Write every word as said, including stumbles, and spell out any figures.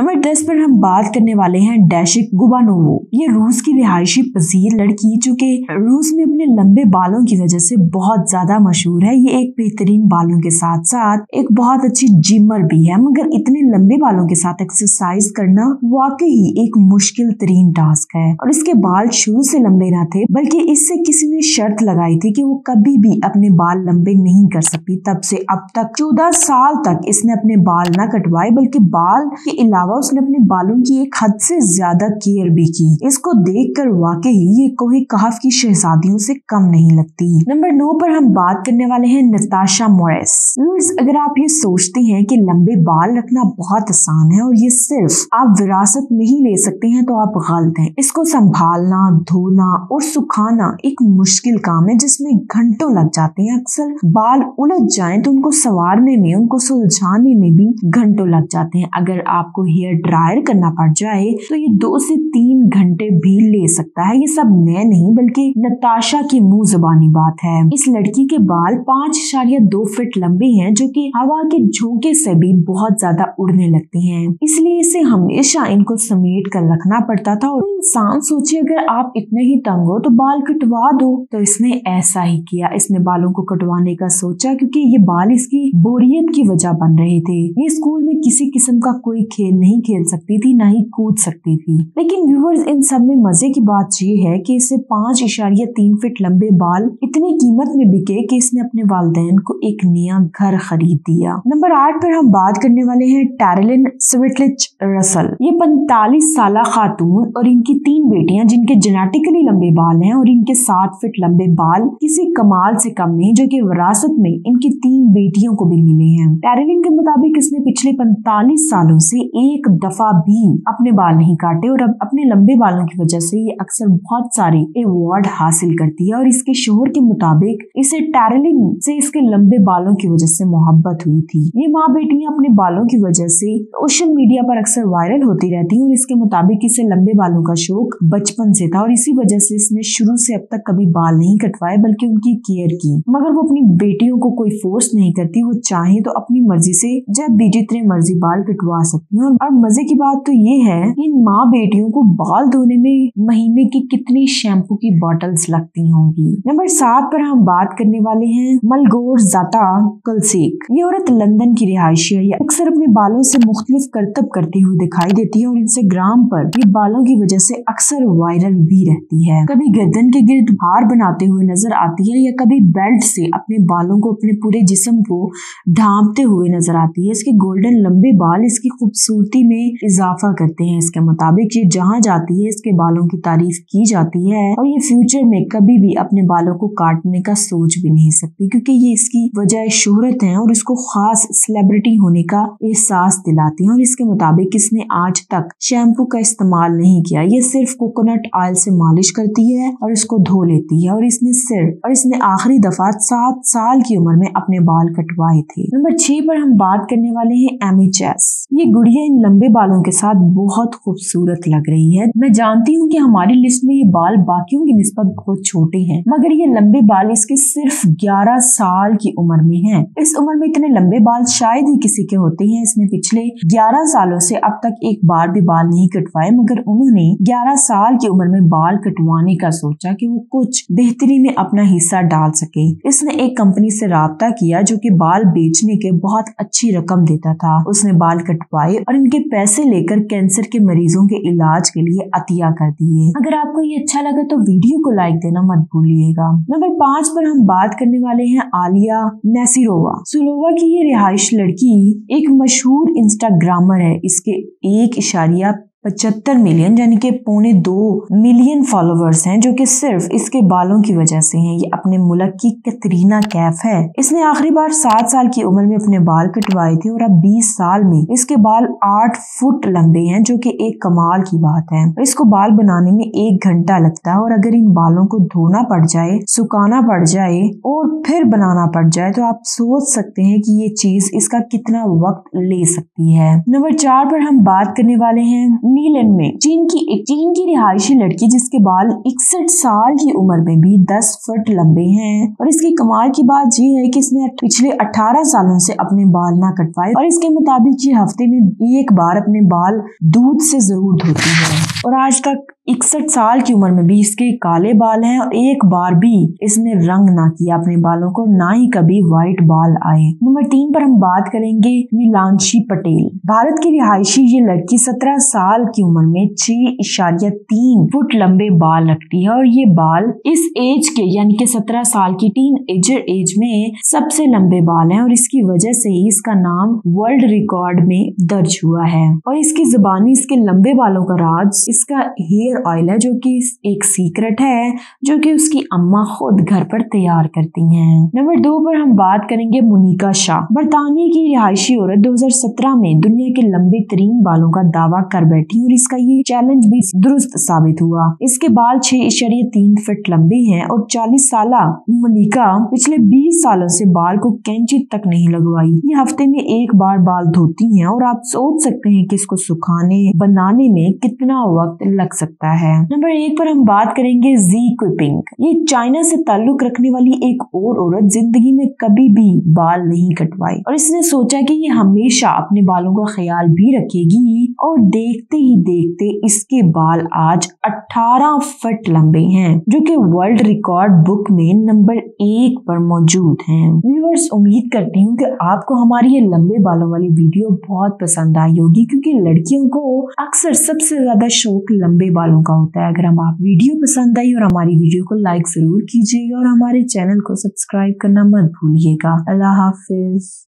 Number दस पर हम बात करने वाले हैं डाशिक गुबानोवा। ये रूस की रिहायशी पसीर लड़की जो कि रूस में अपने लंबे बालों की वजह से बहुत ज्यादा मशहूर है। ये एक बेहतरीन बालों के साथ साथ एक बहुत अच्छी जिमर भी है, मगर इतने लंबे बालों के साथ एक्सरसाइज करना वाकई एक मुश्किल तरीन टास्क है। और इसके बाल शुरू से लंबे ना थे, बल्कि इससे किसी ने शर्त लगाई थी कि वो कभी भी अपने बाल लंबे नहीं कर सकती। तब से अब तक चौदह साल तक इसने अपने बाल ना कटवाए, बल्कि बाल के अलावा उसने अपने बालों की एक हद से ज्यादा केयर भी की। इसको देखकर वाकई ये कोहे कहफ की शहजादियों से कम नहीं लगती। नंबर नौ पर हम बात करने वाले हैं नताशा मोरेस। अगर आप ये सोचते हैं कि लंबे बाल रखना बहुत आसान है और ये सिर्फ आप विरासत में ही ले सकते हैं, तो आप गलत हैं। इसको संभालना, धोना और सुखाना एक मुश्किल काम है जिसमें घंटों लग जाते हैं। अक्सर बाल उलझ जाएं तो उनको संवारने में, उनको सुलझाने में भी घंटों लग जाते हैं। अगर आपको हेयर ड्रायर करना पड़ जाए तो ये दो से तीन घंटे भी ले सकता है। ये सब मैं नहीं बल्कि नताशा की मुँह जुबानी बात है। इस लड़की के बाल पाँच इशारिया दो फिट लंबे हैं जो कि हवा के झोंके से भी बहुत ज्यादा उड़ने लगती हैं, इसलिए इसे हमेशा इनको समेट कर रखना पड़ता था। और इंसान सोचे अगर आप इतने ही तंग हो तो बाल कटवा दो, तो इसने ऐसा ही किया। इसने बालों को कटवाने का सोचा क्योंकि ये बाल इसकी बोरियत की वजह बन रहे थे। ये स्कूल में किसी किस्म का कोई खेल नहीं खेल सकती थी, ना ही कूद सकती थी। लेकिन व्यूवर्स, इन सब में मजे की बात ये है कि इसे पाँच इशारिया तीन फिट लंबे बाल इतनी कीमत में बिके कि इसने अपने वालिदैन को एक नया घर खरीद दिया। नंबर आठ पर हम बात करने वाले हैं टेरे लिन स्वेटलिच रसल। ये पैंतालीस साला खातून और इनकी तीन बेटियां जिनके जेनेटिकली लंबे बाल हैं और इनके सात फिट लंबे बाल किसी कमाल से कम नहीं जो कि विरासत में इनकी तीन बेटियों को भी मिले हैं। टेरे लिन के मुताबिक इसने पिछले पैंतालीस सालों से एक दफा भी अपने बाल नहीं काटे और अब अपने लंबे बालों की वजह से ये अक्सर बहुत सारे अवार्ड हासिल करती है। और इसके शोहर के मुताबिक इसे टेरे लिन से इसके लंबे बालों की वजह से मोहब्बत हुई थी। ये माँ बेटियां अपने बालों की वजह से सोशल मीडिया पर अक्सर वायरल होती रहती हैं और इसके मुताबिक इसे लंबे बालों का शौक बचपन से था और इसी वजह से इसने शुरू से अब तक कभी बाल नहीं कटवाए बल्कि उनकी केयर की। मगर वो अपनी बेटियों को कोई फोर्स नहीं करती, वो चाहे तो अपनी मर्जी से जब भी जितने मर्जी बाल कटवा सकती है। और मजे की बात तो ये है कि इन माँ बेटियों को बाल धोने में महीने की कितनी शैम्पू की बॉटल्स लगती होंगी। नंबर सात पर हम बात करने वाले हैं मलगोरजाता कुलचिक। ये औरत लंदन की रिहायशी है। ये अक्सर अपने बालों से मुख्तलिफ करतब करती हुई दिखाई देती है और इंस्टाग्राम पर ये बालों की वजह से अक्सर वायरल भी रहती है। कभी गर्दन के गिर्द हार बनाते हुए नजर आती है या कभी बेल्ट से अपने बालों को अपने पूरे जिस्म को ढांपते हुए नजर आती है। इसके गोल्डन लंबे बाल इसकी खूबसूरती में इजाफा करते हैं। इसके मुताबिक ये जहाँ जाती है इसके बालों की तारीफ की जाती है और ये फ्यूचर में कभी भी अपने बालों को काटने का सोच भी नहीं सकती क्योंकि ये इसकी वजह शोहरत है और इसको खास सेलिब्रिटी होने का एहसास दिलाती है। और इसके मुताबिक इसने आज तक शैम्पू का इस्तेमाल नहीं किया, ये सिर्फ कोकोनट ऑयल से मालिश करती है और इसको धो लेती है। और इसने सिर्फ और इसने आखिरी दफा सात साल की उम्र में अपने बाल कटवाए थे। नंबर छह पर हम बात करने वाले हैं एमीस चेस। ये गुड़िया इन लंबे बालों के साथ बहुत खूबसूरत लग रही है। मैं जानती हूँ कि हमारी लिस्ट में ये बाल बाकियों की निस्बत बहुत छोटे हैं, मगर ये लंबे बाल इसके सिर्फ ग्यारह साल की उम्र में है। इस उम्र में इतने लंबे बाल शायद ही किसी के होते हैं। इसने पिछले ग्यारह सालों से अब तक एक बार भी बाल नहीं कटवाए, मगर उन्होंने ग्यारह साल की उम्र में बाल कटवाने का सोचा कि वो कुछ बेहतरी में अपना हिस्सा डाल सके। इसने एक कंपनी से राब्ता किया जो कि बाल बेचने के बहुत अच्छी रकम देता था। उसने बाल कटवाए और इनके पैसे लेकर कैंसर के मरीजों के इलाज के लिए अतिया कर दिए। अगर आपको ये अच्छा लगा तो वीडियो को लाइक देना मत भूलिएगा। नंबर पाँच पर हम बात करने वाले हैं आलिया नासिरोवा। स्लोवा की ये रिहायश लड़की एक मशहूर इंस्टाग्रामर है। इसके एक इशारिया पचहत्तर मिलियन यानी के पौने दो मिलियन फॉलोवर्स हैं जो कि सिर्फ इसके बालों की वजह से हैं। ये अपने मुल्क की कैटरीना कैफ है। इसने आखिरी बार सात साल की उम्र में अपने बाल कटवाए थे और अब बीस साल में इसके बाल आठ फुट लंबे हैं जो कि एक कमाल की बात है। इसको बाल बनाने में एक घंटा लगता है और अगर इन बालों को धोना पड़ जाए, सुखाना पड़ जाए और फिर बनाना पड़ जाए तो आप सोच सकते हैं कि ये चीज इसका कितना वक्त ले सकती है। नंबर चार पर हम बात करने वाले हैं नी लिनमेई चीन की एक चीन की रिहायशी लड़की जिसके बाल इकसठ साल की उम्र में भी दस फुट लंबे हैं और इसकी कमाल की बात यह है कि इसने पिछले अठारह सालों से अपने बाल ना कटवाए और इसके मुताबिक ये हफ्ते में एक बार अपने बाल दूध से जरूर धोती है और आज तक इकसठ साल की उम्र में भी इसके काले बाल हैं और एक बार भी इसने रंग ना किया अपने बालों को, ना ही कभी व्हाइट बाल आए। नंबर तीन पर हम बात करेंगे नीलांशी पटेल। भारत की रिहायशी ये लड़की सत्रह साल की उम्र में छह इशारिया तीन फुट लंबे बाल रखती है और ये बाल इस एज के यानी कि सत्रह साल की टीन एजर एज में सबसे लंबे बाल हैं और इसकी वजह से ही इसका नाम वर्ल्ड रिकॉर्ड में दर्ज हुआ है और इसकी जुबानी इसके लंबे बालों का राज इसका हेयर ऑयल है जो कि एक सीक्रेट है जो कि उसकी अम्मा खुद घर पर तैयार करती हैं। नंबर दो पर हम बात करेंगे मोनिका शाह। बरतानिया की रिहायशी औरत दो हज़ार सत्रह में दुनिया के लंबे तरीन बालों का दावा कर बैठी और इसका ये चैलेंज भी दुरुस्त साबित हुआ। इसके बाल छह इशारे तीन फीट लंबे हैं और चालीस साल मोनिका पिछले बीस सालों से बाल को कैंची तक नहीं लगवाई। ये हफ्ते में एक बार बाल धोती है और आप सोच सकते हैं कि इसको सुखाने बनाने में कितना वक्त लग सकता है है। नंबर एक पर हम बात करेंगे जी क्विपिंग। ये चाइना से ताल्लुक रखने वाली एक और औरत जिंदगी में कभी भी बाल नहीं कटवाई और इसने सोचा कि ये हमेशा अपने बालों का ख्याल भी रखेगी और देखते ही देखते इसके बाल आज अठारह फुट लंबे हैं जो कि वर्ल्ड रिकॉर्ड बुक में नंबर एक पर मौजूद हैं। व्यूअर्स, उम्मीद करती हूँ कि आपको हमारी ये लंबे बालों वाली वीडियो बहुत पसंद आई होगी क्योंकि लड़कियों को अक्सर सबसे ज्यादा शौक लंबे बालों का होता है। अगर हम आप वीडियो पसंद आई और हमारी वीडियो को लाइक जरूर कीजिएगा और हमारे चैनल को सब्सक्राइब करना मत भूलिएगा। अल्लाह हाफिज।